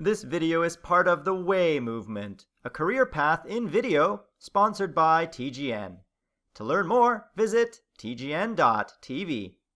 This video is part of the WAY movement, a career path in video sponsored by TGN. To learn more, visit tgn.tv.